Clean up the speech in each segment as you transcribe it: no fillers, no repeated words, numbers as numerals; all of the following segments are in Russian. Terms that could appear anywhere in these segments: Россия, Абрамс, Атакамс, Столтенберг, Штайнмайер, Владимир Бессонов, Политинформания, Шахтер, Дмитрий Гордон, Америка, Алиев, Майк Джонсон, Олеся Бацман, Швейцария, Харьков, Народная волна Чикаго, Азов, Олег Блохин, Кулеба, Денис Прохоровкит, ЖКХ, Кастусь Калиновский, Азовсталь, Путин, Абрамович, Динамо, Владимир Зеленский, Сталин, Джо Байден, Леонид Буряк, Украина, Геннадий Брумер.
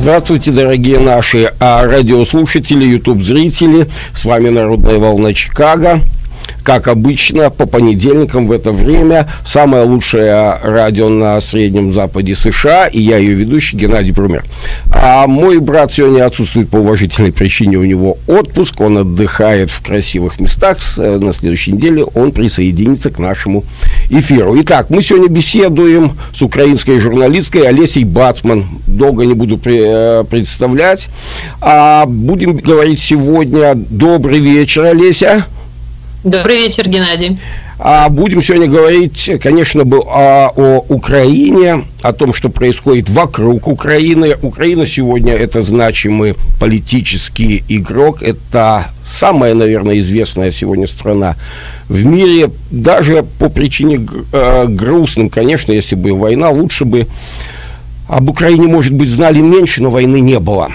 Здравствуйте, дорогие наши радиослушатели, YouTube-зрители. С вами Народная волна Чикаго. Как обычно, по понедельникам в это время самое лучшее радио на Среднем Западе США, и я ее ведущий Геннадий Брумер. А мой брат сегодня отсутствует по уважительной причине, у него отпуск, он отдыхает в красивых местах, на следующей неделе он присоединится к нашему эфиру. Итак, мы сегодня беседуем с украинской журналисткой Олесей Бацман, долго не буду представлять, а будем говорить сегодня. Добрый вечер, Олеся. Добрый вечер, Геннадий. Будем сегодня говорить, конечно, о Украине, о том, что происходит вокруг Украины. Украина сегодня – это значимый политический игрок, это самая, наверное, известная сегодня страна в мире, даже по причине грустным, конечно, если бы война, лучше бы об Украине, может быть, знали меньше, но войны не было.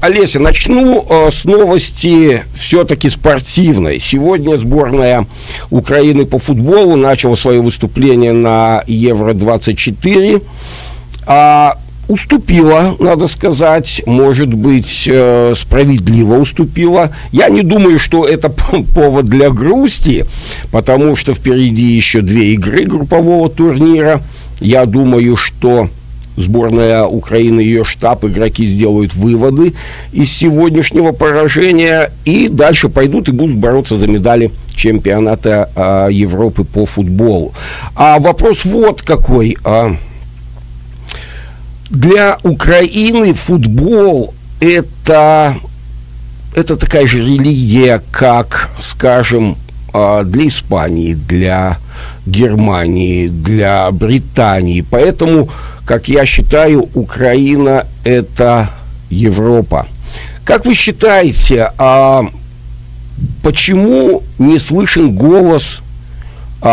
Олеся, начну с новости все-таки спортивной. Сегодня сборная Украины по футболу начала свое выступление на Евро-24. Уступила, надо сказать, может быть, справедливо уступила. Я не думаю, что это повод для грусти, потому что впереди еще две игры группового турнира. Я думаю, что сборная Украины, ее штаб, игроки сделают выводы из сегодняшнего поражения и дальше пойдут и будут бороться за медали чемпионата Европы по футболу. Вопрос вот какой. Для Украины футбол это такая же религия, как, скажем, для Испании, для Германии, для Британии. Поэтому, как я считаю, Украина – это Европа. Как вы считаете, почему не слышен голос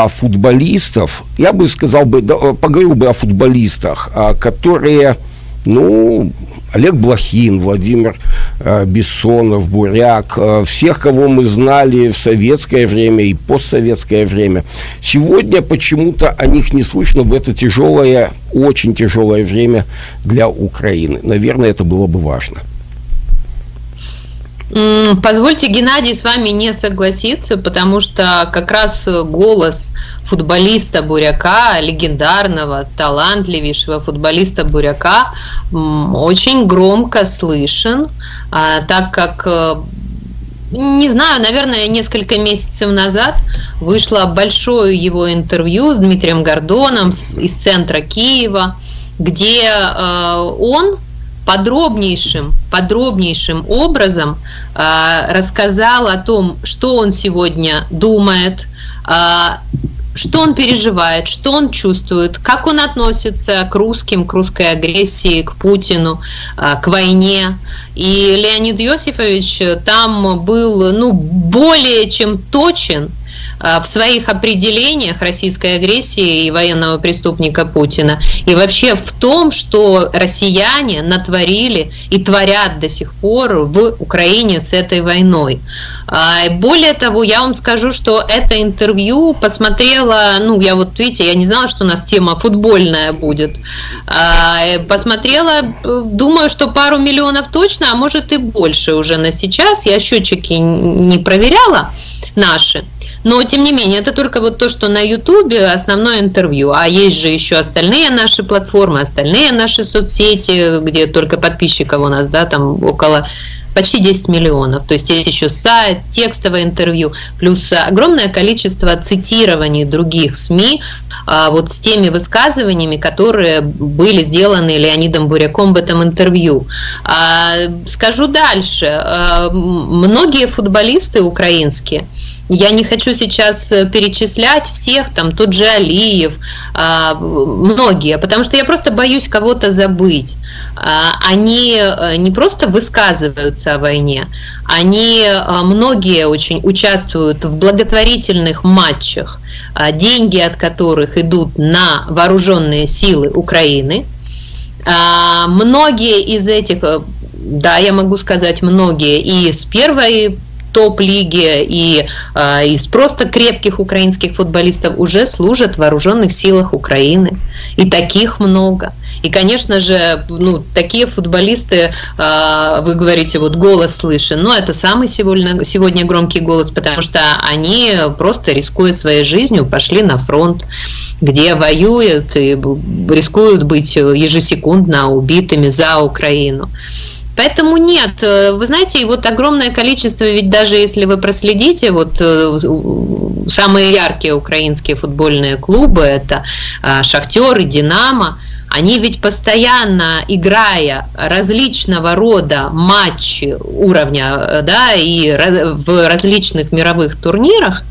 футболистов? Я бы сказал, поговорил бы о футболистах, которые, ну, Олег Блохин, Владимир Бессонов, Буряк, всех, кого мы знали в советское время и постсоветское время. Сегодня почему-то о них не слышно в это тяжелое, очень тяжелое время для Украины. Наверное, это было бы важно. Позвольте, Геннадий, с вами не согласиться, потому что как раз голос футболиста Буряка, легендарного, талантливейшего футболиста Буряка, очень громко слышен, так как, не знаю, наверное, несколько месяцев назад вышло большое его интервью с Дмитрием Гордоном из центра Киева, где он подробнейшим образом рассказал о том, что он сегодня думает, что он переживает, что он чувствует, как он относится к русским, к русской агрессии, к Путину, к войне. И Леонид Йосифович там был, ну, более чем точен в своих определениях российской агрессии и военного преступника Путина, и вообще в том, что россияне натворили и творят до сих пор в Украине с этой войной. Более того, я вам скажу, что это интервью посмотрела, ну, я вот, видите, я не знала, что у нас тема футбольная будет, посмотрела, думаю, что пару миллионов точно, а может и больше уже на сейчас, я счетчики не проверяла наши. Но, тем не менее, это только вот то, что на Ютубе основное интервью. А есть же еще остальные наши платформы, остальные наши соцсети, где только подписчиков у нас, да, там около почти 10 миллионов. То есть есть еще сайт, текстовое интервью, плюс огромное количество цитирований других СМИ вот с теми высказываниями, которые были сделаны Леонидом Буряком в этом интервью. Скажу дальше. Многие футболисты украинские, я не хочу сейчас перечислять всех, там тот же Алиев, многие, потому что я просто боюсь кого-то забыть. Они не просто высказываются о войне, они многие очень участвуют в благотворительных матчах, деньги от которых идут на вооруженные силы Украины. Многие из этих, да, я могу сказать, многие и с первой топ-лиге и из просто крепких украинских футболистов уже служат в вооруженных силах Украины. И таких много. И, конечно же, ну, такие футболисты, вы говорите, вот голос слышен, но это самый сегодня громкий голос, потому что они просто, рискуя своей жизнью, пошли на фронт, где воюют и рискуют быть ежесекундно убитыми за Украину. Поэтому нет, вы знаете, вот огромное количество, ведь даже если вы проследите, вот самые яркие украинские футбольные клубы, это «Шахтер» и «Динамо», они ведь постоянно, играя различного рода матчи уровня, да, и в различных мировых турнирах,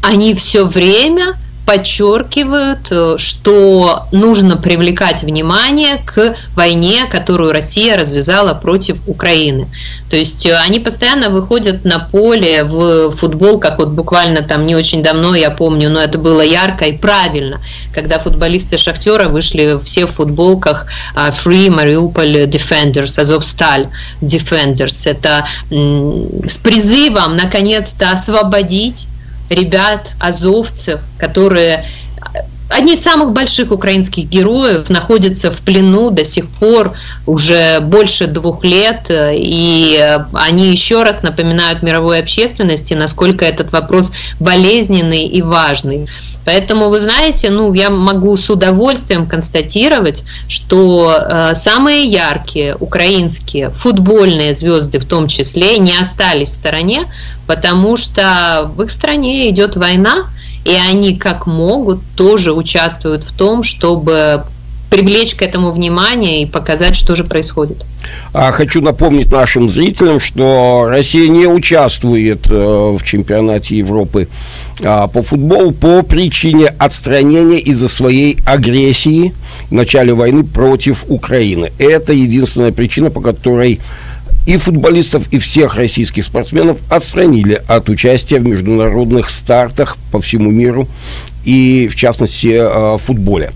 они все время подчеркивают, что нужно привлекать внимание к войне, которую Россия развязала против Украины. То есть они постоянно выходят на поле в футбол, как вот буквально там не очень давно, я помню, но это было ярко и правильно, когда футболисты «Шахтера» вышли все в футболках Free Mariupol Defenders, Азовсталь Defenders. Это с призывом наконец-то освободить ребят, азовцев, которые, одни из самых больших украинских героев, находятся в плену до сих пор уже больше 2 лет, и они еще раз напоминают мировой общественности, насколько этот вопрос болезненный и важный. Поэтому, вы знаете, ну, я могу с удовольствием констатировать, что самые яркие украинские футбольные звезды, в том числе, не остались в стороне, потому что в их стране идет война, и они, как могут, тоже участвуют в том, чтобы привлечь к этому внимание и показать, что же происходит. Хочу напомнить нашим зрителям, что Россия не участвует в чемпионате Европы по футболу по причине отстранения из-за своей агрессии в начале войны против Украины. Это единственная причина, по которой и футболистов, и всех российских спортсменов отстранили от участия в международных стартах по всему миру и, в частности, в футболе.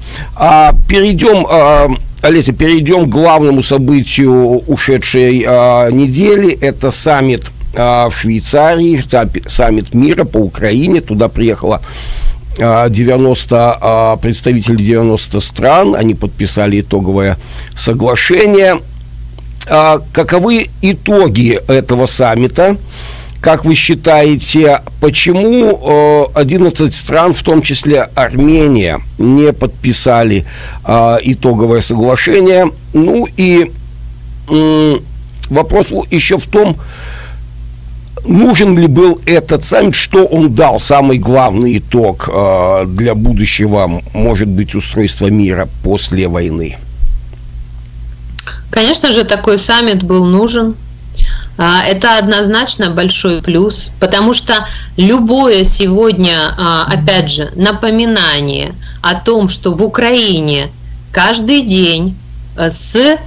Перейдем, Олеся, перейдем к главному событию ушедшей недели. Это саммит в Швейцарии, саммит мира по Украине. Туда приехало 90 представителей 90 стран. Они подписали итоговое соглашение. Каковы итоги этого саммита? Как вы считаете, почему 11 стран, в том числе Армения, не подписали итоговое соглашение? Ну и вопрос еще в том, нужен ли был этот саммит, что он дал, самый главный итог для будущего, может быть, устройства мира после войны? Конечно же, такой саммит был нужен. Это однозначно большой плюс, потому что любое сегодня, опять же, напоминание о том, что в Украине каждый день с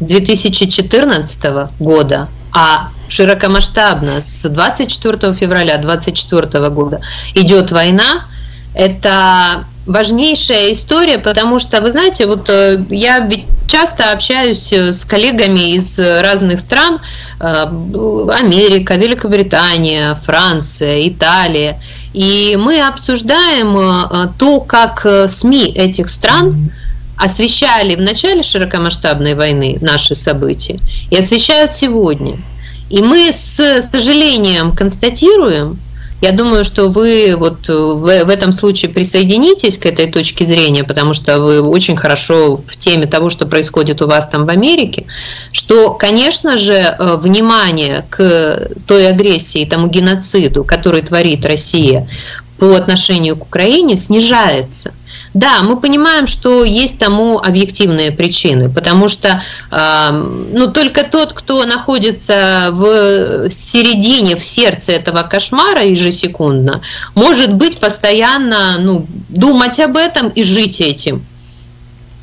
2014 года, а широкомасштабно с 24 февраля 2024 года идет война, это важнейшая история, потому что, вы знаете, вот я часто общаюсь с коллегами из разных стран: Америка, Великобритания, Франция, Италия, и мы обсуждаем то, как СМИ этих стран освещали в начале широкомасштабной войны наши события и освещают сегодня. И мы с сожалением констатируем, я думаю, что вы вот в этом случае присоединитесь к этой точке зрения, потому что вы очень хорошо в теме того, что происходит у вас там в Америке, что, конечно же, внимание к той агрессии, тому геноциду, который творит Россия по отношению к Украине, снижается. Да, мы понимаем, что есть тому объективные причины, потому что ну, только тот, кто находится в середине, в сердце этого кошмара ежесекундно, может быть постоянно, ну, думать об этом и жить этим.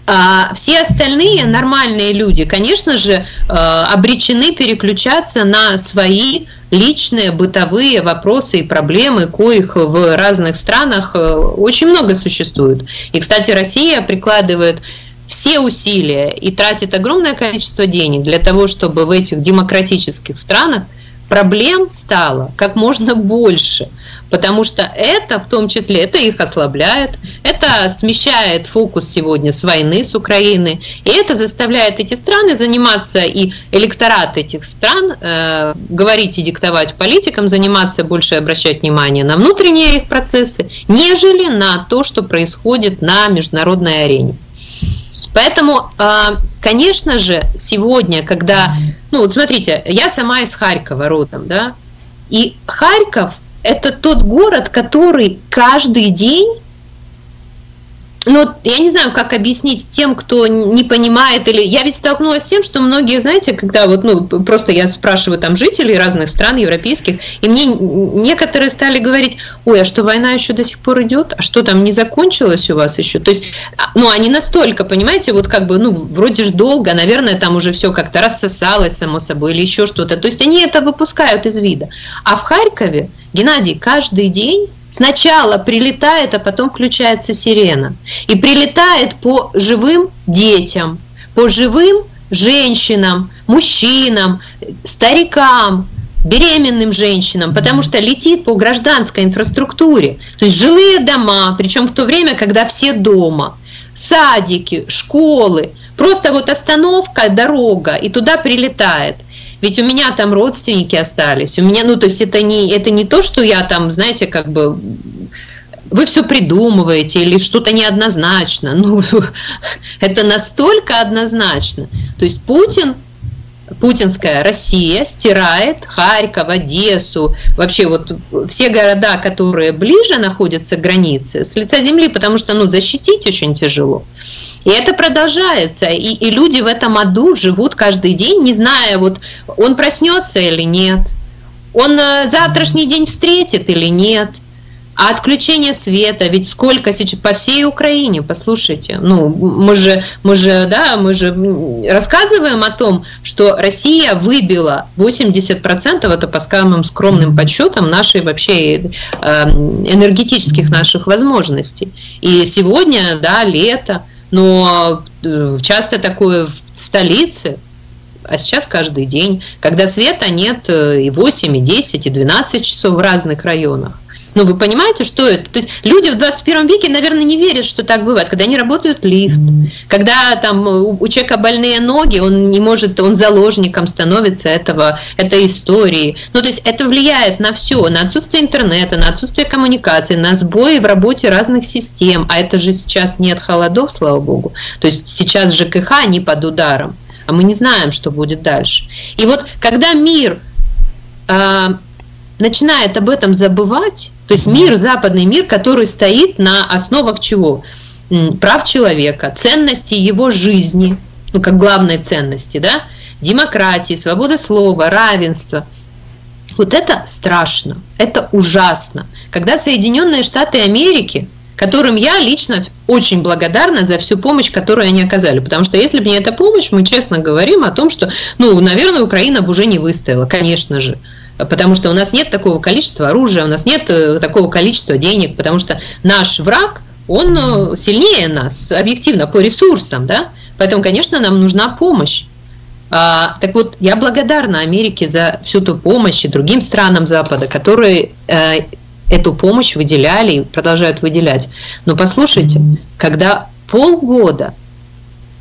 А все остальные нормальные люди, конечно же, обречены переключаться на свои личные, бытовые вопросы и проблемы, коих в разных странах очень много существует. И, кстати, Россия прикладывает все усилия и тратит огромное количество денег для того, чтобы в этих демократических странах проблем стало как можно больше, потому что это, в том числе, это их ослабляет, это смещает фокус сегодня с войны, с Украины, и это заставляет эти страны заниматься, и электорат этих стран говорить и диктовать политикам, заниматься больше, обращать внимание на внутренние их процессы, нежели на то, что происходит на международной арене. Поэтому, конечно же, сегодня, когда... Ну, вот смотрите, я сама из Харькова родом, да, и Харьков — это тот город, который каждый день... Ну, я не знаю, как объяснить тем, кто не понимает, или... Я ведь столкнулась с тем, что многие, знаете, когда вот, ну, просто я спрашиваю там жителей разных стран европейских, и мне некоторые стали говорить: ой, а что, война еще до сих пор идет? А что, там не закончилось у вас еще? То есть, ну, они настолько, понимаете, вот как бы, ну, вроде ж долго, наверное, там уже все как-то рассосалось, само собой, или еще что-то. То есть они это выпускают из вида. А в Харькове, Геннадий, каждый день... Сначала прилетает, а потом включается сирена. И прилетает по живым детям, по живым женщинам, мужчинам, старикам, беременным женщинам, потому что летит по гражданской инфраструктуре. То есть жилые дома, причем в то время, когда все дома, садики, школы, просто вот остановка, дорога, и туда прилетает. Ведь у меня там родственники остались, у меня, ну, то есть это не то, что я там, знаете, как бы вы все придумываете или что-то неоднозначно, ну, это настолько однозначно. То есть путинская Россия стирает Харьков, Одессу, вообще вот все города, которые ближе находятся к границе, с лица земли, потому что, ну, защитить очень тяжело. И это продолжается, и люди в этом аду живут каждый день, не зная, вот он проснется или нет, он завтрашний день встретит или нет, а отключение света, ведь сколько сейчас по всей Украине, послушайте, ну мы же рассказываем о том, что Россия выбила 80%, это по самым скромным подсчетам, нашей вообще энергетических наших возможностей. И сегодня, да, лето. Но часто такое в столице, а сейчас каждый день, когда света нет и 8, и 10, и 12 часов в разных районах. Ну, вы понимаете, что это? То есть люди в 21 веке, наверное, не верят, что так бывает, когда не работает лифт, когда там у человека больные ноги, он не может, он заложником становится этой истории. Ну, то есть это влияет на все, на отсутствие интернета, на отсутствие коммуникации, на сбои в работе разных систем. А это же сейчас нет холодов, слава богу. То есть сейчас ЖКХ не под ударом, а мы не знаем, что будет дальше. И вот когда мир... начинает об этом забывать, то есть мир, западный мир, который стоит на основах чего? Прав человека, ценности его жизни, ну как главной ценности, да? Демократии, свобода слова, равенство. Вот это страшно, это ужасно. Когда Соединенные Штаты Америки, которым я лично очень благодарна за всю помощь, которую они оказали. Потому что если бы не эта помощь, мы честно говорим о том, что, ну, наверное, Украина бы уже не выстояла, конечно же. Потому что у нас нет такого количества оружия, у нас нет такого количества денег, потому что наш враг, он сильнее нас, объективно, по ресурсам, да? Поэтому, конечно, нам нужна помощь. Так вот, я благодарна Америке за всю ту помощь и другим странам Запада, которые эту помощь выделяли и продолжают выделять. Но послушайте, когда полгода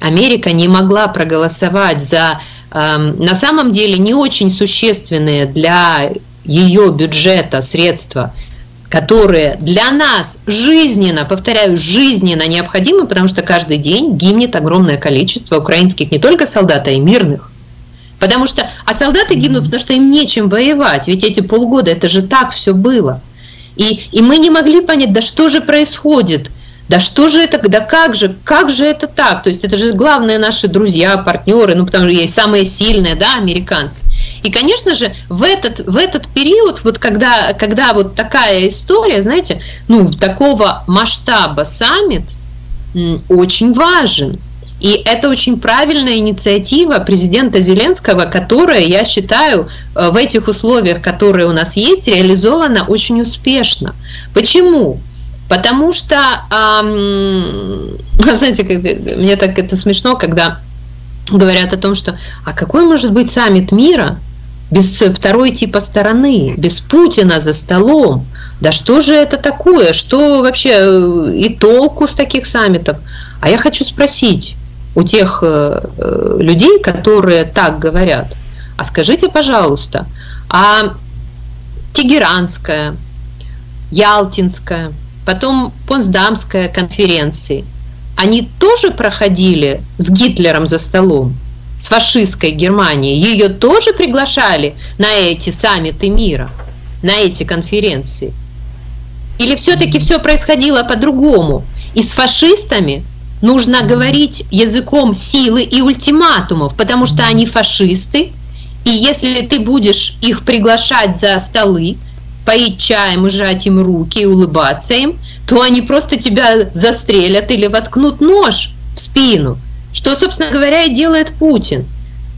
Америка не могла проголосовать за... на самом деле не очень существенные для ее бюджета средства, которые для нас жизненно, повторяю, жизненно необходимы, потому что каждый день гибнет огромное количество украинских не только солдат, а и мирных. Потому что, а солдаты гибнут, потому что им нечем воевать, ведь эти полгода это же так все было. И мы не могли понять, да что же происходит. Да что же это, да как же это так? То есть это же главные наши друзья, партнеры, ну потому что есть самые сильные, да, американцы. И, конечно же, в этот период, вот когда вот такая история, знаете, ну такого масштаба саммит очень важен. И это очень правильная инициатива президента Зеленского, которая, я считаю, в этих условиях, которые у нас есть, реализована очень успешно. Почему? Потому что, знаете, мне так это смешно, когда говорят о том, что а какой может быть саммит мира, без второй типа стороны, без Путина за столом. Да что же это такое? Что вообще и толку с таких саммитов? А я хочу спросить у тех людей, которые так говорят, а скажите, пожалуйста, а Тегеранская, Ялтинская, потом Потсдамская конференции, они тоже проходили с Гитлером за столом, с фашистской Германией? Ее тоже приглашали на эти саммиты мира, на эти конференции? Или все-таки все происходило по-другому? И с фашистами нужно говорить языком силы и ультиматумов, потому что они фашисты, и если ты будешь их приглашать за столы, поить чаем и жать им руки и улыбаться им, то они просто тебя застрелят или воткнут нож в спину, что, собственно говоря, и делает Путин.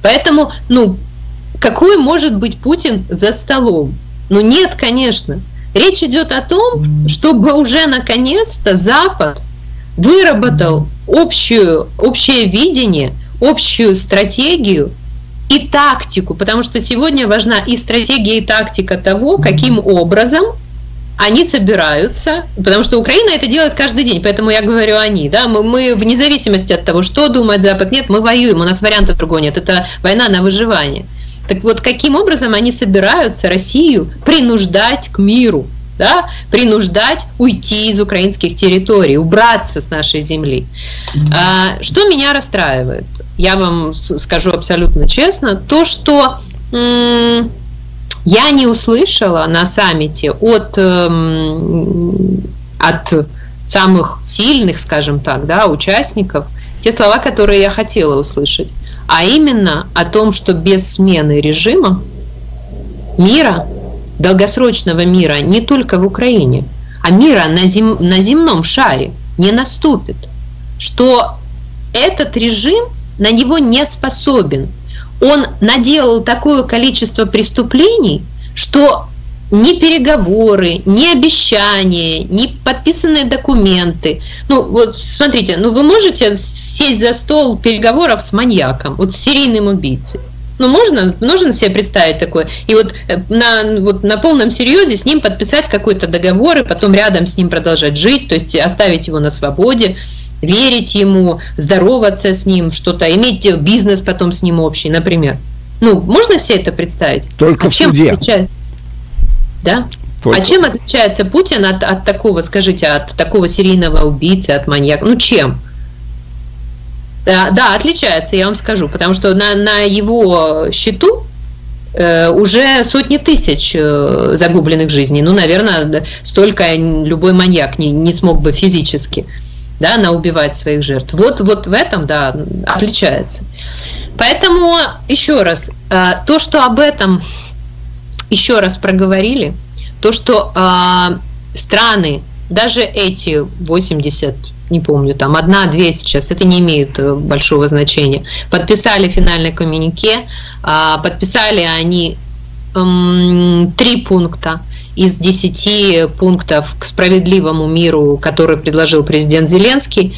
Поэтому, какой может быть Путин за столом? Нет, конечно. Речь идет о том, чтобы уже наконец-то Запад выработал общее видение, общую стратегию и тактику, потому что сегодня важна и стратегия, и тактика того, каким образом они собираются, потому что Украина это делает каждый день, поэтому я говорю «они». Да? Мы вне зависимости от того, что думает Запад, нет, мы воюем, у нас варианта другого нет, это война на выживание. Так вот, каким образом они собираются Россию принуждать к миру, да? Принуждать уйти из украинских территорий, убраться с нашей земли. Что меня расстраивает, я вам скажу абсолютно честно, то, что я не услышала на саммите от самых сильных, скажем так, да, участников, те слова, которые я хотела услышать, а именно о том, что без смены режима мира, долгосрочного мира не только в Украине, а мира на земном шаре не наступит, что этот режим на него не способен. Он наделал такое количество преступлений, что ни переговоры, ни обещания, ни подписанные документы. Смотрите, вы можете сесть за стол переговоров с маньяком, с серийным убийцей? Можно себе представить такое? И на полном серьезе с ним подписать какой-то договор, и потом рядом с ним продолжать жить, то есть оставить его на свободе, верить ему, здороваться с ним, что-то, иметь бизнес потом с ним общий, например. Можно себе это представить? Только в суде. Да? А чем отличается Путин от такого, скажите, от такого серийного убийцы, от маньяка? Чем? Да, отличается, я вам скажу, потому что на его счету уже сотни тысяч загубленных жизней. Наверное, столько любой маньяк не смог бы физически, да, наубивать своих жертв. Вот в этом, да, отличается. Поэтому, еще раз, то, что об этом... еще раз проговорили, то, что страны, даже эти 80, не помню, там 1-2 сейчас, это не имеет большого значения, подписали финальное коммюнике, подписали они 3 пункта из 10 пунктов к справедливому миру, который предложил президент Зеленский.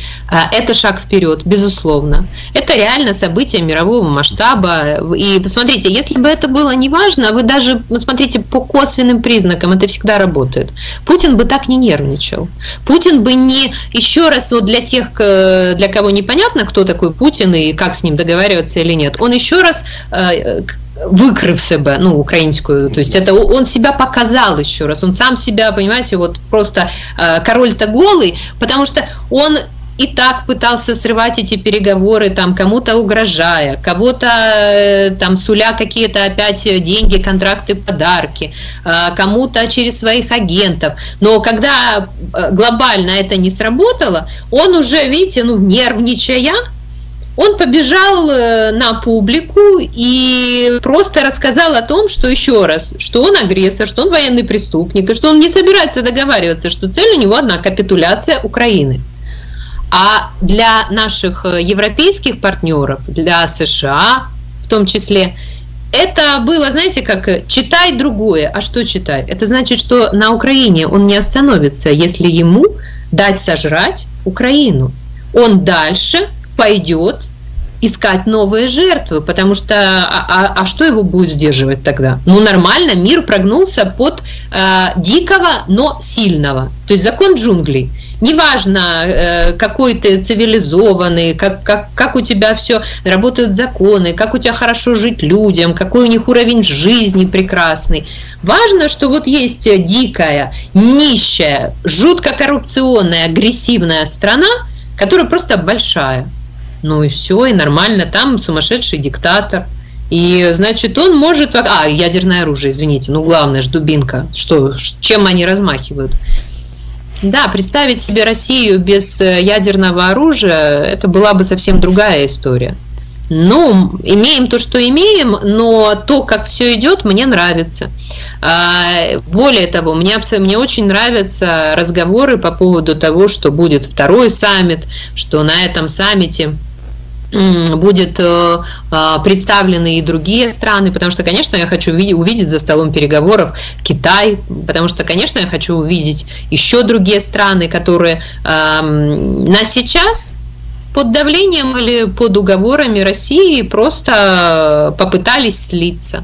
Это шаг вперед, безусловно. Это реально событие мирового масштаба. И посмотрите, если бы это было неважно, вы даже смотрите по косвенным признакам, это всегда работает. Путин бы так не нервничал. Путин бы не... Еще раз, для тех, для кого непонятно, кто такой Путин и как с ним договариваться или нет, он еще раз... выкрыв себя, украинскую, то есть это он себя показал еще раз, он сам себя, понимаете, просто король-то голый, потому что он и так пытался срывать эти переговоры, там кому-то угрожая, кого-то там суля какие-то опять деньги, контракты, подарки, кому-то через своих агентов. Но когда глобально это не сработало, он уже, видите, нервничая, он побежал на публику и просто рассказал о том, что еще раз, что он агрессор, что он военный преступник, и что он не собирается договариваться, что цель у него одна – капитуляция Украины. А для наших европейских партнеров, для США в том числе, это было, знаете, как «читай другое». А что читай? Это значит, что на Украине он не остановится, если ему дать сожрать Украину. Он дальше... пойдет искать новые жертвы, потому что что его будет сдерживать тогда? Ну нормально, мир прогнулся под дикого, но сильного. То есть закон джунглей. Неважно, какой ты цивилизованный, как у тебя все работают законы, как у тебя хорошо жить людям, какой у них уровень жизни прекрасный. Важно, что вот есть дикая, нищая, жутко коррупционная, агрессивная страна, которая просто большая. Ну и все, и нормально, там сумасшедший диктатор. И, значит, он может... ядерное оружие, извините, ну главное же дубинка, чем они размахивают. Да, представить себе Россию без ядерного оружия, это была бы совсем другая история. Ну, имеем то, что имеем, но то, как все идет, мне нравится. Более того, мне очень нравятся разговоры по поводу того, что будет второй саммит, что на этом саммите будут представлены и другие страны, потому что, конечно, я хочу увидеть за столом переговоров Китай, потому что, конечно, я хочу увидеть еще другие страны, которые на сейчас под давлением или под уговорами России просто попытались слиться.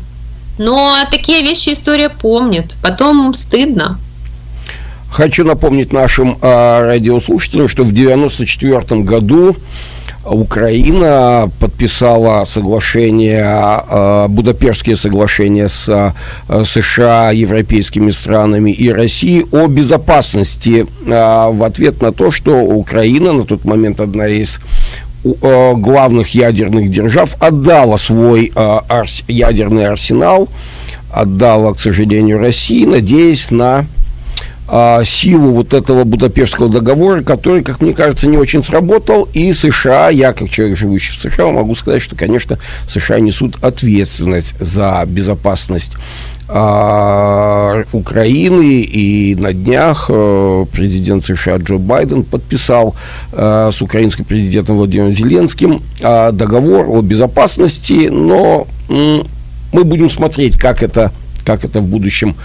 Но такие вещи история помнит, потом стыдно. Хочу напомнить нашим радиослушателям, что в 1994 году Украина подписала соглашение, Будапештские соглашения с США, европейскими странами и Россией о безопасности в ответ на то, что Украина, на тот момент одна из главных ядерных держав, отдала свой ядерный арсенал, отдала, к сожалению, России, надеясь на силу вот этого Будапештского договора, который, как мне кажется, не очень сработал, и США, я как человек, живущий в США, могу сказать, что, конечно, США несут ответственность за безопасность Украины, и на днях президент США Джо Байден подписал с украинским президентом Владимиром Зеленским договор о безопасности, но мы будем смотреть, как это в будущем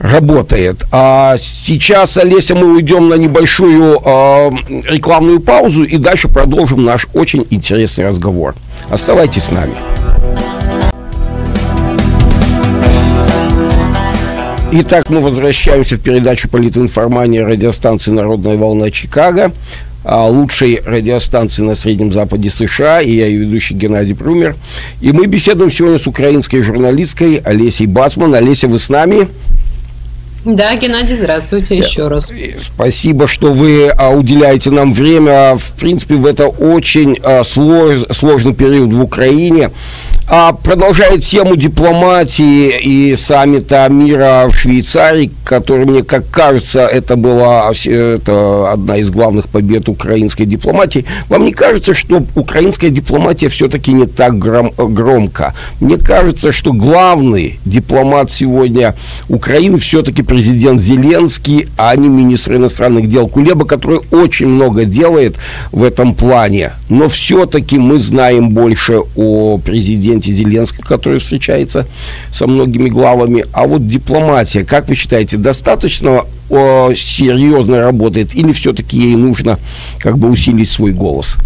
работает. А сейчас, Олеся, мы уйдем на небольшую рекламную паузу и дальше продолжим наш очень интересный разговор. Оставайтесь с нами. Итак, мы возвращаемся в передачу «Политинформания» радиостанции «Народная волна Чикаго», лучшей радиостанции на Среднем Западе США, и я ее ведущий Геннадий Брумер. И мы беседуем сегодня с украинской журналисткой Олесей Бацман. Олеся, вы с нами? Да, Геннадий, здравствуйте еще раз. Спасибо, что вы уделяете нам время. В принципе, в это очень сложный период в Украине. Продолжая тему дипломатии и саммита мира в Швейцарии, который, мне как кажется, это одна из главных побед украинской дипломатии. Вам не кажется, что украинская дипломатия все-таки не так громко? Мне кажется, что главный дипломат сегодня Украины все-таки президент Зеленский, а не министр иностранных дел Кулеба, который очень много делает в этом плане. Но все-таки мы знаем больше о президенте Зеленском, который встречается со многими главами. А вот дипломатия, как вы считаете, достаточно серьезно работает или все-таки ей нужно как бы усилить свой голос?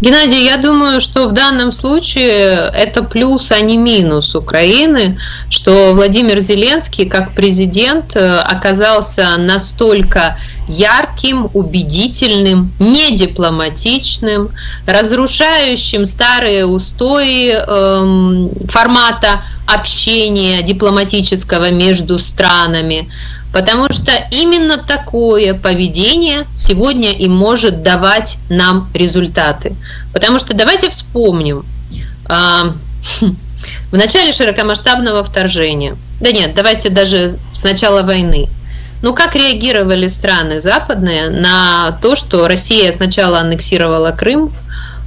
Геннадий, я думаю, что в данном случае это плюс, а не минус Украины, что Владимир Зеленский как президент оказался настолько ярким, убедительным, недипломатичным, разрушающим старые устои формата общения дипломатического между странами. Потому что именно такое поведение сегодня и может давать нам результаты. Потому что давайте вспомним, в начале широкомасштабного вторжения, да нет, давайте даже с начала войны, ну как реагировали страны западные на то, что Россия сначала аннексировала Крым,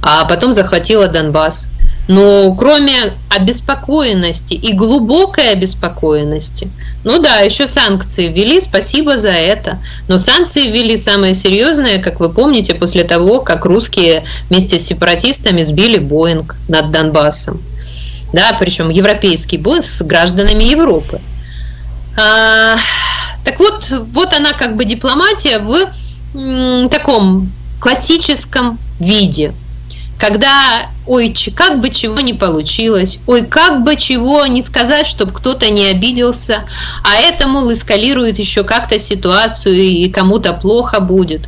а потом захватила Донбасс? Но кроме обеспокоенности и глубокой обеспокоенности, ну да, еще санкции ввели, спасибо за это. Но санкции ввели самые серьезные, как вы помните, после того, как русские вместе с сепаратистами сбили Боинг над Донбассом. Да, причем европейский Боинг с гражданами Европы. Так вот, вот она как бы дипломатия в таком классическом виде. когда «ой, как бы чего не получилось», «ой, как бы чего не сказать, чтобы кто-то не обиделся», а это, мол, эскалирует еще как-то ситуацию и кому-то плохо будет.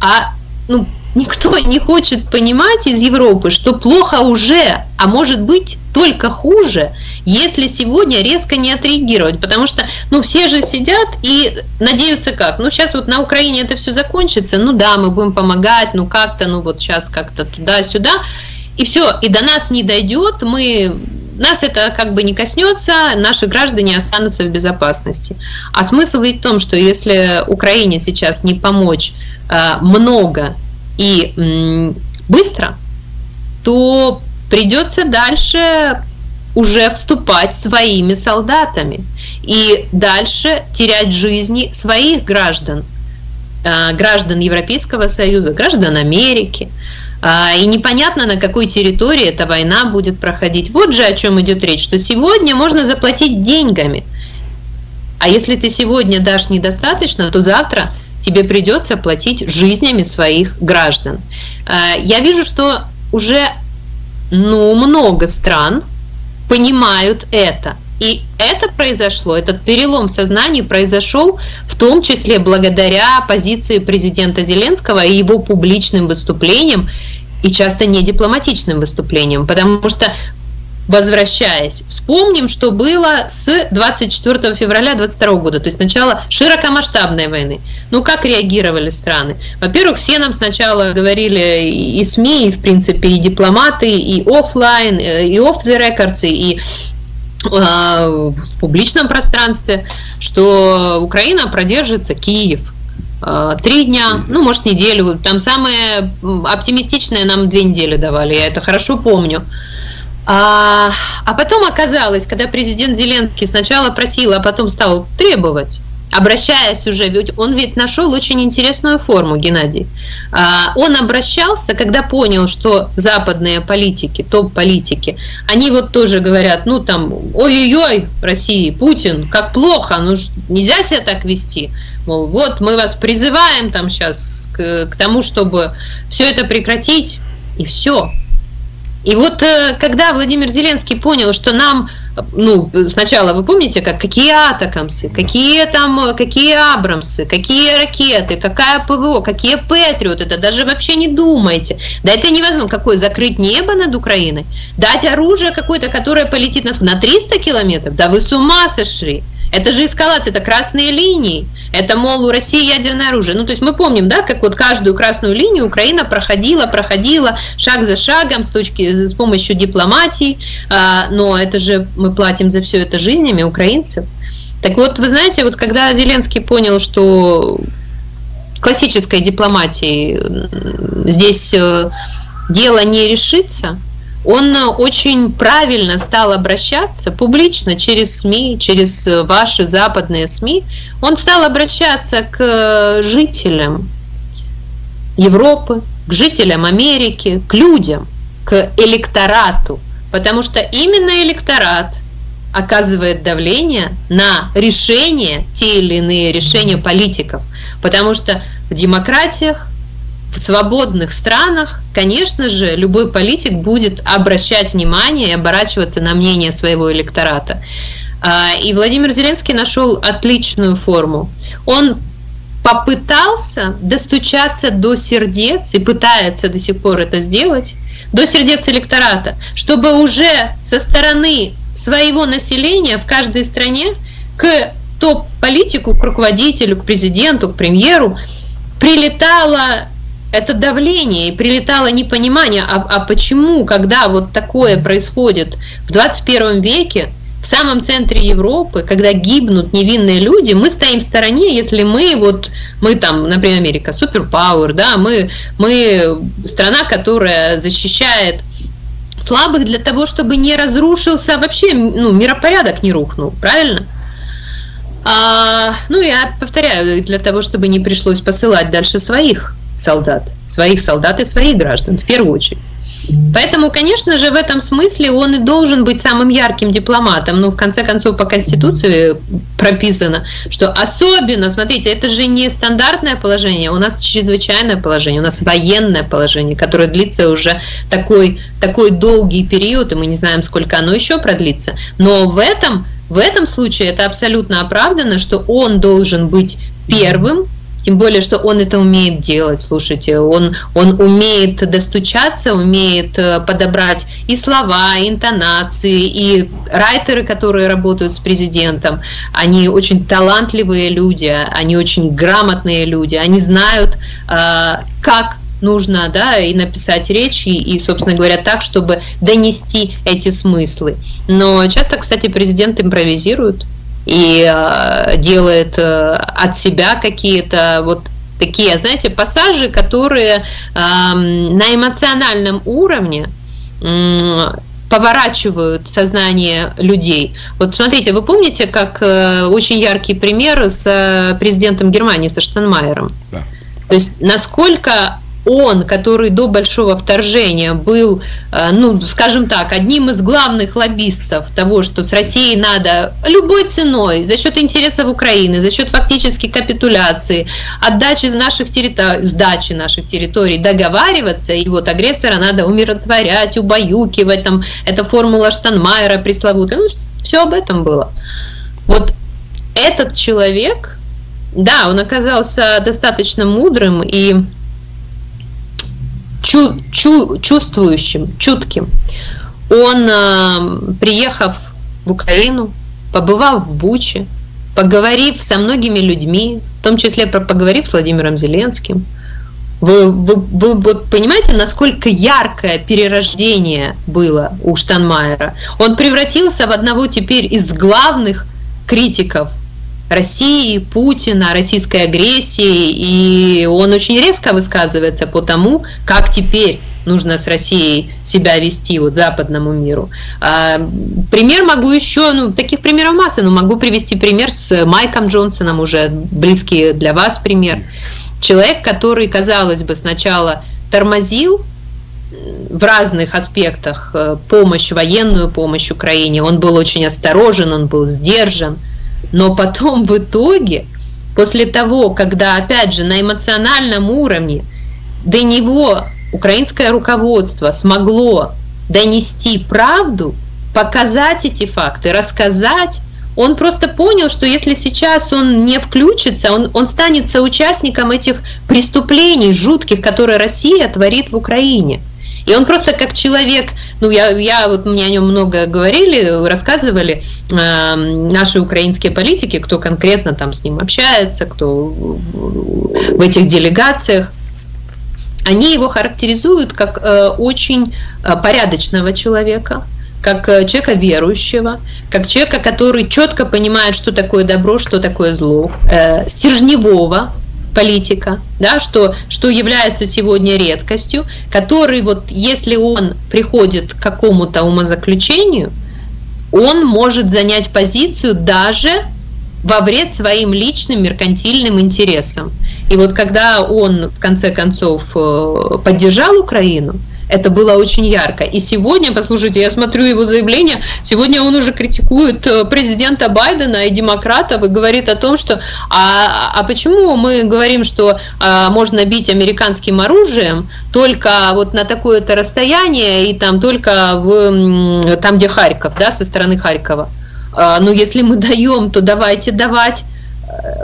А ну, никто не хочет понимать из Европы, что плохо уже, а может быть только хуже, если сегодня резко не отреагировать. Потому что ну, все же сидят и надеются как? Ну сейчас вот на Украине это все закончится, ну да, мы будем помогать, ну как-то, ну вот сейчас как-то туда-сюда. И все, и до нас не дойдет, нас это как бы не коснется, наши граждане останутся в безопасности. А смысл ведь в том, что если Украине сейчас не помочь много и быстро, то придется дальше уже вступать своими солдатами и дальше терять жизни своих граждан, граждан Европейского Союза, граждан Америки. И непонятно, на какой территории эта война будет проходить. Вот же о чем идет речь, что сегодня можно заплатить деньгами. А если ты сегодня дашь недостаточно, то завтра тебе придется платить жизнями своих граждан. Я вижу, что уже много стран понимают это. И это произошло, этот перелом в сознании произошел в том числе благодаря позиции президента Зеленского и его публичным выступлениям, и часто не дипломатичным выступлениям. Потому что, возвращаясь, вспомним, что было с 24 февраля 2022 года, то есть начало широкомасштабной войны. Ну как реагировали страны? Во-первых, все нам сначала говорили и СМИ, и в принципе и дипломаты, и офлайн, и off the records, и в публичном пространстве, что Украина продержится, Киев, 3 дня, ну, может, неделю. Там самые оптимистичные нам 2 недели давали, я это хорошо помню. А потом оказалось, когда президент Зеленский сначала просил, а потом стал требовать, обращаясь уже, ведь он ведь нашел очень интересную форму, Геннадий. Он обращался, когда понял, что западные политики, топ-политики, они вот тоже говорят, ну там, ой-ой-ой, России, Путин, как плохо, ну нельзя себя так вести. Мол, вот мы вас призываем там сейчас к тому, чтобы все это прекратить, и все. И вот когда Владимир Зеленский понял, что нам, ну, сначала вы помните, какие атакамсы, какие абрамсы, какие ракеты, какая ПВО, какие патриоты, да даже вообще не думайте. Да это невозможно, какое закрыть небо над Украиной, дать оружие какое-то, которое полетит на 300 километров, да вы с ума сошли. Это же эскалация, это красные линии, это, мол, у России ядерное оружие. Ну, то есть мы помним, да, как вот каждую красную линию Украина проходила шаг за шагом с помощью дипломатии, но это же мы платим за все это жизнями украинцев. Так вот, вы знаете, вот когда Зеленский понял, что классической дипломатии здесь дело не решится, он очень правильно стал обращаться публично через СМИ, через ваши западные СМИ. Он стал обращаться к жителям Европы, к жителям Америки, к людям, к электорату. Потому что именно электорат оказывает давление на решения, те или иные решения политиков. Потому что в демократиях, в свободных странах, конечно же, любой политик будет обращать внимание и оборачиваться на мнение своего электората. И Владимир Зеленский нашел отличную форму. Он попытался достучаться до сердец, и пытается до сих пор это сделать, до сердец электората, чтобы уже со стороны своего населения в каждой стране к топ-политику, к руководителю, к президенту, к премьеру прилетало это давление, и прилетало непонимание, а почему, когда вот такое происходит в 21 веке, в самом центре Европы, когда гибнут невинные люди, мы стоим в стороне, если мы там, например, Америка, суперпауэр, да, мы страна, которая защищает слабых для того, чтобы не разрушился вообще, ну, миропорядок не рухнул, правильно? Ну, я повторяю, для того, чтобы не пришлось посылать дальше своих солдат и своих граждан в первую очередь. Поэтому, конечно же, в этом смысле он и должен быть самым ярким дипломатом. Ну, в конце концов, по Конституции прописано, что особенно, смотрите, это же не стандартное положение, у нас чрезвычайное положение, у нас военное положение, которое длится уже такой долгий период, и мы не знаем, сколько оно еще продлится. Но в этом случае это абсолютно оправдано, что он должен быть первым. Тем более, что он это умеет делать, слушайте, он умеет достучаться, умеет подобрать и слова, и интонации, и райтеры, которые работают с президентом, они очень талантливые люди, они очень грамотные люди, они знают, как нужно, да, и написать речь, и, собственно говоря, так, чтобы донести эти смыслы. Но часто, кстати, президент импровизирует и делает от себя какие-то вот такие, знаете, пассажи, которые на эмоциональном уровне поворачивают сознание людей. Вот смотрите, вы помните, как очень яркий пример с президентом Германии, со Штайнмайером? Да. То есть насколько он, который до большого вторжения был, ну, скажем так, одним из главных лоббистов того, что с Россией надо любой ценой, за счет интересов Украины, за счет фактически капитуляции, отдачи наших территорий, сдачи наших территорий, договариваться, и вот агрессора надо умиротворять, убаюкивать, там, это формула Штайнмайера пресловутая, ну, все об этом было. Вот этот человек, да, он оказался достаточно мудрым и чувствующим, чутким. Он, приехав в Украину, побывав в Буче, поговорив со многими людьми, в том числе поговорив с Владимиром Зеленским, вы вот понимаете, насколько яркое перерождение было у Штайнмайера? Он превратился в одного теперь из главных критиков России, Путина, российской агрессии, и он очень резко высказывается по тому, как теперь нужно с Россией себя вести, вот, западному миру. Пример могу еще, ну, таких примеров масса, но могу привести пример с Майком Джонсоном, уже близкий для вас пример. Человек, который, казалось бы, сначала тормозил в разных аспектах помощь, военную помощь Украине, он был очень осторожен, он был сдержан, но потом в итоге, после того, когда, опять же, на эмоциональном уровне до него украинское руководство смогло донести правду, показать эти факты, рассказать, он просто понял, что если сейчас он не включится, он станет соучастником этих преступлений жутких, которые Россия творит в Украине. И он просто как человек, ну, вот мне о нем много говорили, рассказывали наши украинские политики, кто конкретно там с ним общается, кто в этих делегациях. Они его характеризуют как очень порядочного человека, как человека верующего, как человека, который четко понимает, что такое добро, что такое зло, стержневого политика, да, что является сегодня редкостью, который вот, если он приходит к какому-то умозаключению, он может занять позицию даже во вред своим личным меркантильным интересам. И вот когда он, в конце концов, поддержал Украину, это было очень ярко. И сегодня, послушайте, я смотрю его заявление, сегодня он уже критикует президента Байдена и демократов и говорит о том, что а почему мы говорим, что можно бить американским оружием только вот на такое-то расстояние и там только там, где Харьков, да, со стороны Харькова. Ну, если мы даем, то давайте давать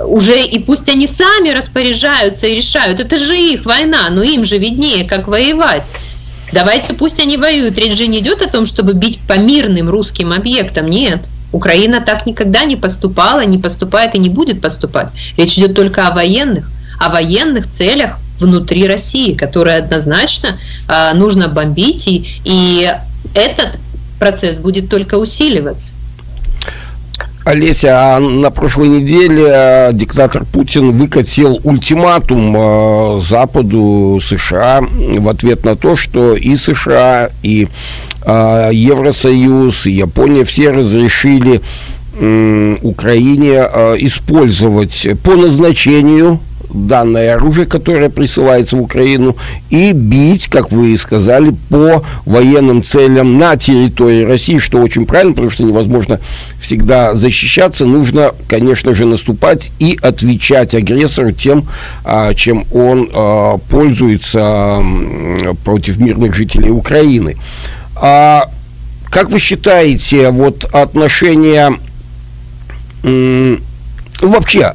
уже, и пусть они сами распоряжаются и решают. Это же их война, но им же виднее, как воевать. Давайте пусть они воюют. Речь же не идет о том, чтобы бить по мирным русским объектам. Нет. Украина так никогда не поступала, не поступает и не будет поступать. Речь идет только о военных целях внутри России, которые однозначно нужно бомбить, и этот процесс будет только усиливаться. Олеся, а на прошлой неделе диктатор Путин выкатил ультиматум Западу, США, в ответ на то, что и США, и Евросоюз, и Япония все разрешили Украине использовать по назначению данное оружие, которое присылается в Украину, и бить, как вы и сказали, по военным целям на территории России, что очень правильно, потому что невозможно всегда защищаться. Нужно, конечно же, наступать и отвечать агрессору тем, чем он пользуется против мирных жителей Украины. Как вы считаете, вот отношения... Вообще,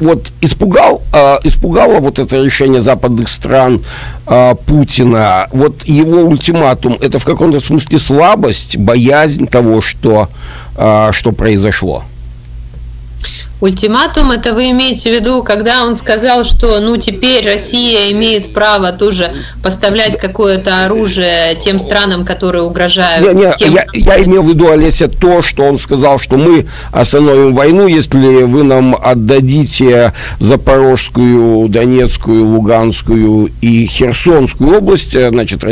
вот испугало вот это решение западных стран Путина, вот его ультиматум, это в каком-то смысле слабость, боязнь того, что произошло? Ультиматум, это вы имеете в виду, когда он сказал, что ну теперь Россия имеет право тоже поставлять какое-то оружие тем странам, которые угрожают? Я имел в виду, Олеся, то, что он сказал, что мы остановим войну, если вы нам отдадите Запорожскую, Донецкую, Луганскую и Херсонскую область, значит,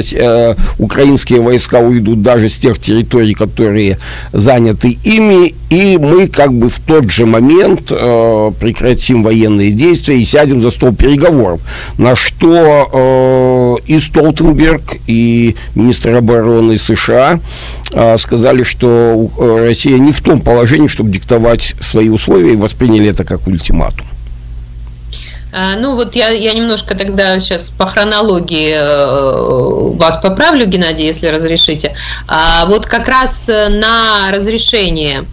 украинские войска уйдут даже с тех территорий, которые заняты ими, и мы как бы в тот же момент прекратим военные действия и сядем за стол переговоров. На что и Столтенберг, и министр обороны США сказали, что Россия не в том положении, чтобы диктовать свои условия, и восприняли это как ультиматум. Ну вот я немножко тогда сейчас по хронологии вас поправлю, Геннадий, если разрешите. Вот как раз на разрешение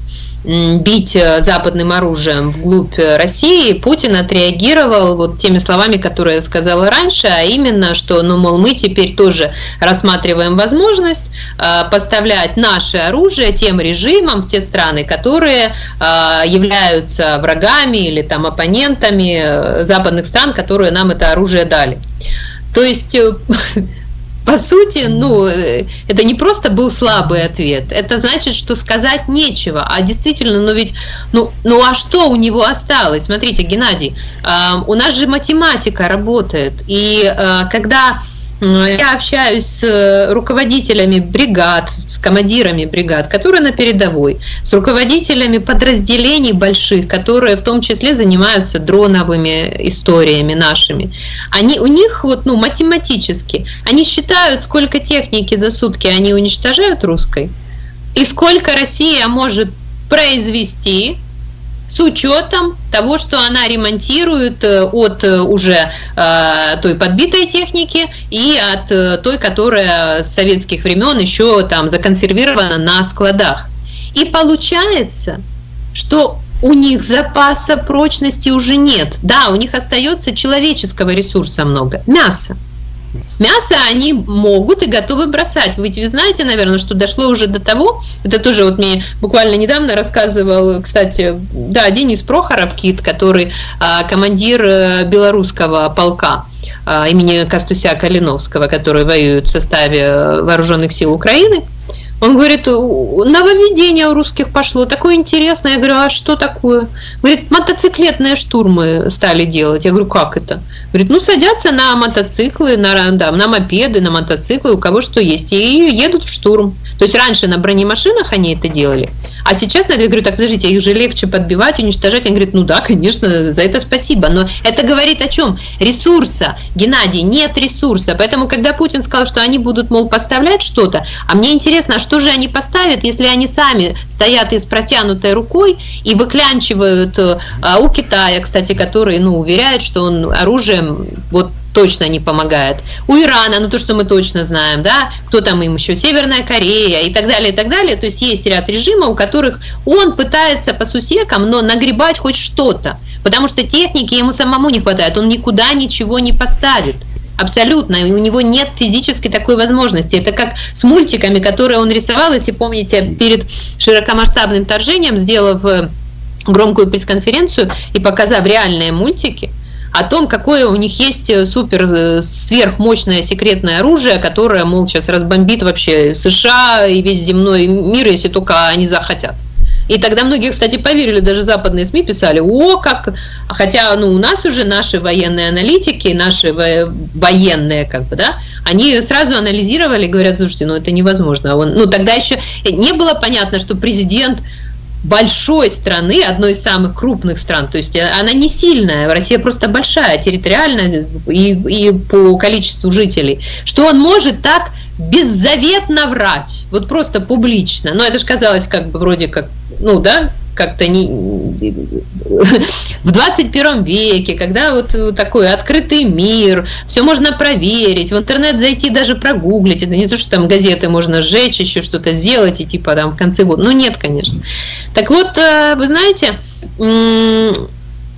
бить западным оружием вглубь России, Путин отреагировал вот теми словами, которые я сказала раньше, а именно, что, ну, мол, мы теперь тоже рассматриваем возможность поставлять наше оружие тем режимам в те страны, которые являются врагами или там оппонентами западных стран, которые нам это оружие дали. То есть... По сути, ну, это не просто был слабый ответ, это значит, что сказать нечего, а действительно, ну ведь, ну а что у него осталось? Смотрите, Геннадий, у нас же математика работает, и когда я общаюсь с руководителями бригад, с командирами бригад, которые на передовой, с руководителями подразделений больших, которые в том числе занимаются дроновыми историями нашими. У них вот, ну, математически, они считают, сколько техники за сутки они уничтожают русской, и сколько Россия может произвести с учетом того, что она ремонтирует от уже той подбитой техники и от той, которая с советских времен еще там законсервирована на складах. И получается, что у них запаса прочности уже нет. Да, у них остается человеческого ресурса много, мяса. Мясо они могут и готовы бросать. Ведь вы знаете, наверное, что дошло уже до того, это тоже вот мне буквально недавно рассказывал, кстати, да, Денис Прохоровкит, который командир белорусского полка имени Кастуся Калиновского, который воюет в составе вооруженных сил Украины. Он говорит, нововведение у русских пошло, такое интересное. Я говорю, а что такое? Говорит, мотоциклетные штурмы стали делать. Я говорю, как это? Говорит, ну садятся на мотоциклы, на мопеды, на мотоциклы, у кого что есть, и едут в штурм. То есть раньше на бронемашинах они это делали, а сейчас, я говорю, так, подождите, их же легче подбивать, уничтожать. Он говорит, ну да, конечно, за это спасибо. Но это говорит о чем? Ресурса, Геннадий, нет ресурса. Поэтому, когда Путин сказал, что они будут, мол, поставлять что-то, а мне интересно, что же они поставят, если они сами стоят и с протянутой рукой и выклянчивают у Китая, кстати, который, ну, уверяет, что он оружием вот точно не помогает. У Ирана, ну то, что мы точно знаем, да, кто там им еще, Северная Корея и так далее, и так далее. То есть есть ряд режимов, у которых он пытается по сусекам, но нагребать хоть что-то, потому что техники ему самому не хватает, он никуда ничего не поставит. Абсолютно, у него нет физически такой возможности. Это как с мультиками, которые он рисовал, если помните, перед широкомасштабным вторжением, сделав громкую пресс-конференцию и показав реальные мультики о том, какое у них есть супер сверхмощное секретное оружие, которое, мол, сейчас разбомбит вообще США и весь земной мир, если только они захотят. И тогда многие, кстати, поверили, даже западные СМИ писали, о, как... Хотя, ну, у нас уже наши военные аналитики, наши военные, как бы, да, они сразу анализировали, говорят, слушайте, ну, это невозможно. Ну, тогда еще не было понятно, что президент большой страны, одной из самых крупных стран, то есть она не сильная, Россия просто большая территориально и по количеству жителей, что он может так беззаветно врать, вот просто публично. Но это же казалось как бы вроде как, ну да, как-то не в 21 веке, когда вот такой открытый мир, все можно проверить, в интернет зайти, даже прогуглить. Это не то, что там газеты можно сжечь, еще что-то сделать, и типа там в конце года. Ну нет, конечно. Так вот, вы знаете,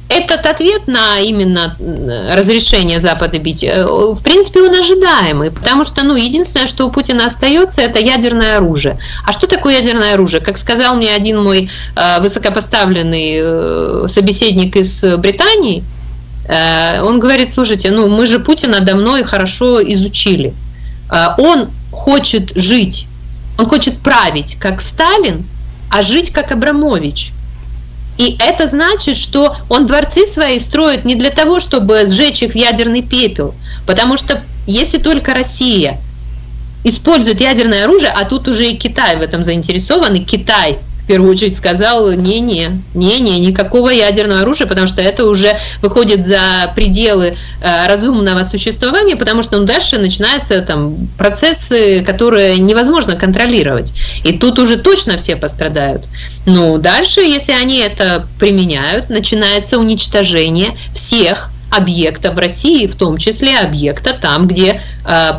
этот ответ на именно разрешение Запада бить, в принципе, он ожидаемый, потому что, ну, единственное, что у Путина остается, это ядерное оружие. А что такое ядерное оружие? Как сказал мне один мой высокопоставленный собеседник из Британии, он говорит: слушайте, ну, мы же Путина давно и хорошо изучили. Он хочет жить, он хочет править как Сталин, а жить как Абрамович. И это значит, что он дворцы свои строит не для того, чтобы сжечь их в ядерный пепел. Потому что если только Россия использует ядерное оружие, а тут уже и Китай в этом заинтересован, и Китай в первую очередь сказал: не-не, никакого ядерного оружия, потому что это уже выходит за пределы разумного существования, потому что дальше начинаются там процессы, которые невозможно контролировать. И тут уже точно все пострадают. Но дальше, если они это применяют, начинается уничтожение всех объектов России, в том числе объекта там, где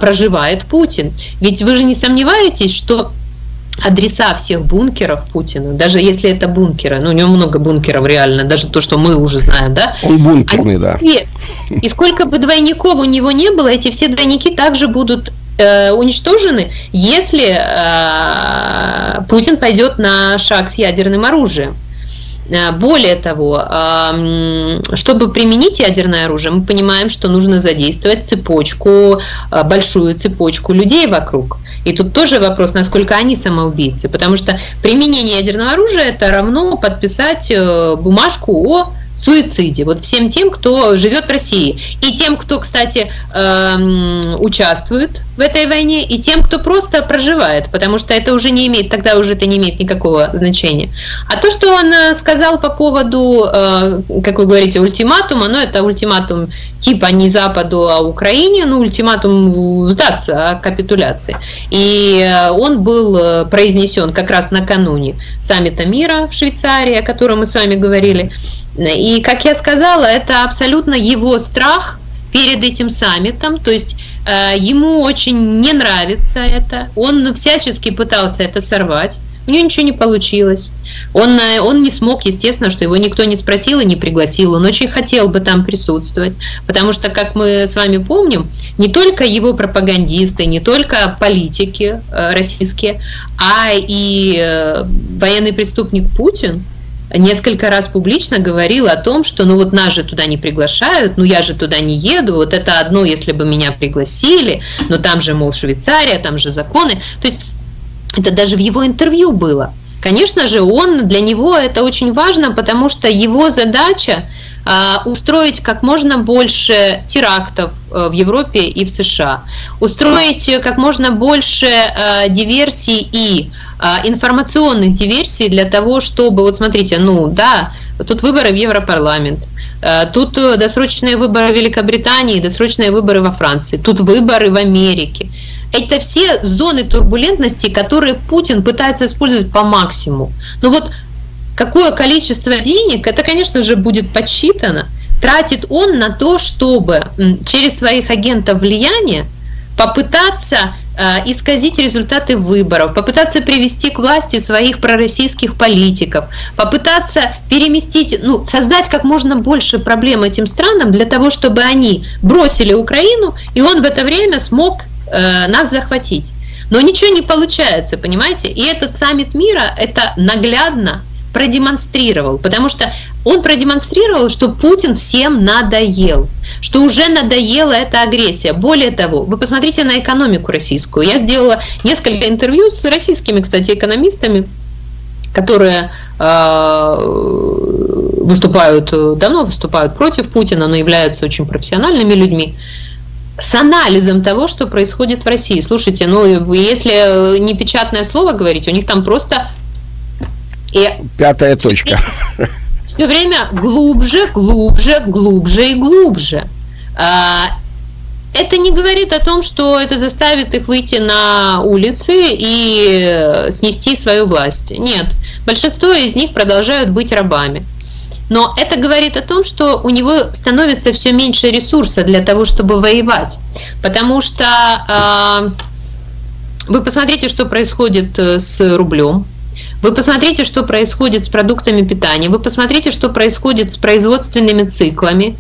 проживает Путин. Ведь вы же не сомневаетесь, что адреса всех бункеров Путина, даже если это бункеры, ну у него много бункеров реально, даже то, что мы уже знаем, да? Он бункерный, да. И сколько бы двойников у него не было, эти все двойники также будут уничтожены, если Путин пойдет на шаг с ядерным оружием. Более того, чтобы применить ядерное оружие, мы понимаем, что нужно задействовать цепочку, большую цепочку людей вокруг. И тут тоже вопрос, насколько они самоубийцы, потому что применение ядерного оружия — это равно подписать бумажку о суициде. Вот всем тем, кто живет в России. И тем, кто, кстати, участвует в этой войне, и тем, кто просто проживает, потому что это уже не имеет, тогда уже это не имеет никакого значения. А то, что он сказал по поводу, как вы говорите, ультиматума, ну это ультиматум типа не Западу, а Украине, ну ультиматум сдаться о капитуляции. И он был произнесен как раз накануне саммита мира в Швейцарии, о котором мы с вами говорили. И, как я сказала, это абсолютно его страх перед этим саммитом, то есть ему очень не нравится это, он всячески пытался это сорвать, у него ничего не получилось. Он не смог, естественно, что его никто не спросил и не пригласил, он очень хотел бы там присутствовать, потому что, как мы с вами помним, не только его пропагандисты, не только политики российские, а и военный преступник Путин несколько раз публично говорил о том, что ну вот нас же туда не приглашают, ну я же туда не еду, вот это одно, если бы меня пригласили, но там же, мол, Швейцария, там же законы. То есть это даже в его интервью было. Конечно же, для него это очень важно, потому что его задача устроить как можно больше терактов в Европе и в США, устроить как можно больше диверсий и информационных диверсий для того, чтобы, вот смотрите, ну да, тут выборы в Европарламент, тут досрочные выборы в Великобритании, досрочные выборы во Франции, тут выборы в Америке. Это все зоны турбулентности, которые Путин пытается использовать по максимуму. Но вот какое количество денег, это, конечно же, будет подсчитано, тратит он на то, чтобы через своих агентов влияния попытаться исказить результаты выборов, попытаться привести к власти своих пророссийских политиков, попытаться переместить, ну, создать как можно больше проблем этим странам для того, чтобы они бросили Украину, и он в это время смог нас захватить. Но ничего не получается, понимаете? И этот саммит мира это наглядно продемонстрировал, потому что он продемонстрировал, что Путин всем надоел, что уже надоела эта агрессия. Более того, вы посмотрите на экономику российскую. Я сделала несколько интервью с российскими, кстати, экономистами, которые давно выступают против Путина, но являются очень профессиональными людьми, с анализом того, что происходит в России. Слушайте, ну если не печатное слово говорить, у них там просто И пятая точка. Все время глубже, глубже, глубже и глубже. Это не говорит о том, что это заставит их выйти на улицы и снести свою власть. Нет, большинство из них продолжают быть рабами. Но это говорит о том, что у него становится все меньше ресурса для того, чтобы воевать. Потому что вы посмотрите, что происходит с рублем. Вы посмотрите, что происходит с продуктами питания, вы посмотрите, что происходит с производственными циклами,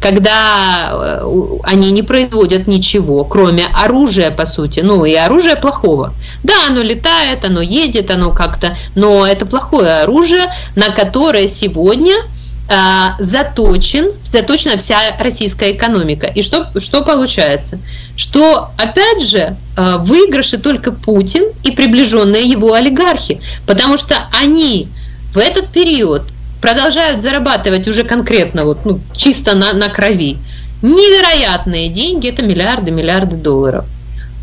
когда они не производят ничего, кроме оружия, по сути, ну и оружия плохого. Да, оно летает, оно едет, оно как-то, но это плохое оружие, на которое сегодня заточена вся российская экономика. И что получается? Что, опять же, выигрыши только Путин и приближенные его олигархи, потому что они в этот период продолжают зарабатывать уже конкретно, вот, ну, чисто на крови, невероятные деньги, это миллиарды долларов.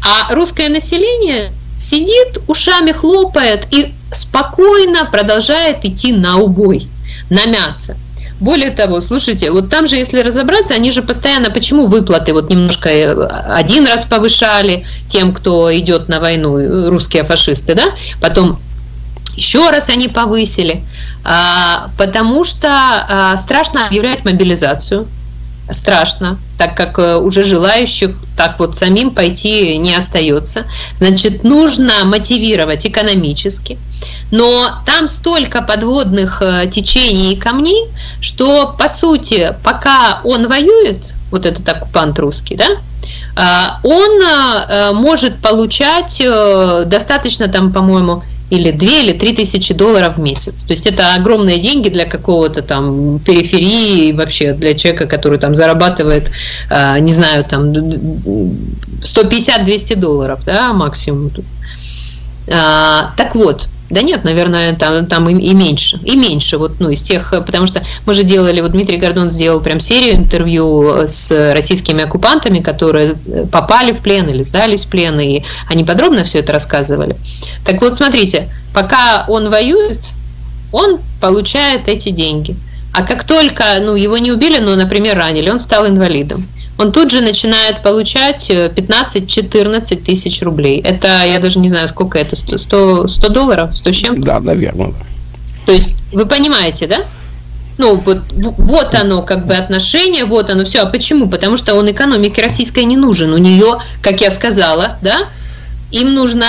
А русское население сидит, ушами хлопает и спокойно продолжает идти на убой, на мясо. Более того, слушайте, вот там же, если разобраться, они же постоянно, почему выплаты вот немножко один раз повышали тем, кто идет на войну, русские фашисты, да, потом еще раз они повысили, потому что страшно объявлять мобилизацию, страшно, так как уже желающих так вот самим пойти не остается. Значит, нужно мотивировать экономически. Но там столько подводных течений и камней, что, по сути, пока он воюет, вот этот оккупант русский, да, он может получать достаточно, там, по-моему, или 2 или 3 тысячи долларов в месяц. То есть это огромные деньги для какого-то там периферии, вообще для человека, который там зарабатывает, не знаю, там 150-200 долларов, да, максимум. Так вот, да нет, наверное, там и меньше. И меньше, вот, ну, из тех, потому что мы же делали, вот Дмитрий Гордон сделал прям серию интервью с российскими оккупантами, которые попали в плен или сдались в плен, и они подробно все это рассказывали. Так вот, смотрите, пока он воюет, он получает эти деньги. А как только, ну, его не убили, но, например, ранили, он стал инвалидом, он тут же начинает получать 15-14 тысяч рублей. Это, я даже не знаю, сколько это, 100 долларов, 100 с чем-то? Да, наверное. То есть, вы понимаете, да? Ну, вот оно, как бы, отношение, вот оно все. А почему? Потому что он экономике российской не нужен. У нее, как я сказала, да, им нужно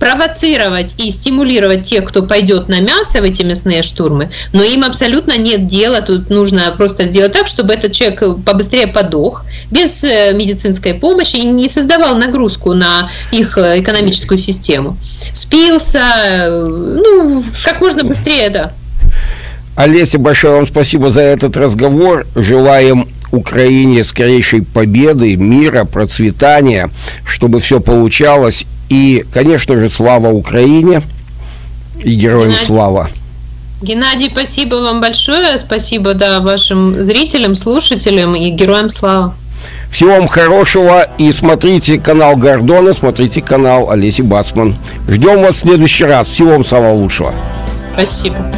провоцировать и стимулировать тех, кто пойдет на мясо в эти мясные штурмы, но им абсолютно нет дела, тут нужно просто сделать так, чтобы этот человек побыстрее подох, без медицинской помощи, и не создавал нагрузку на их экономическую систему. Спился, ну, как можно быстрее, да. Олеся, большое вам спасибо за этот разговор. Желаем Украине скорейшей победы, мира, процветания, чтобы все получалось. И, конечно же, слава Украине и героям слава. Геннадий, спасибо вам большое. Спасибо, да, вашим зрителям, слушателям, и героям слава. Всего вам хорошего. И смотрите канал Гордона, смотрите канал Олеси Бацман. Ждем вас в следующий раз. Всего вам самого лучшего. Спасибо.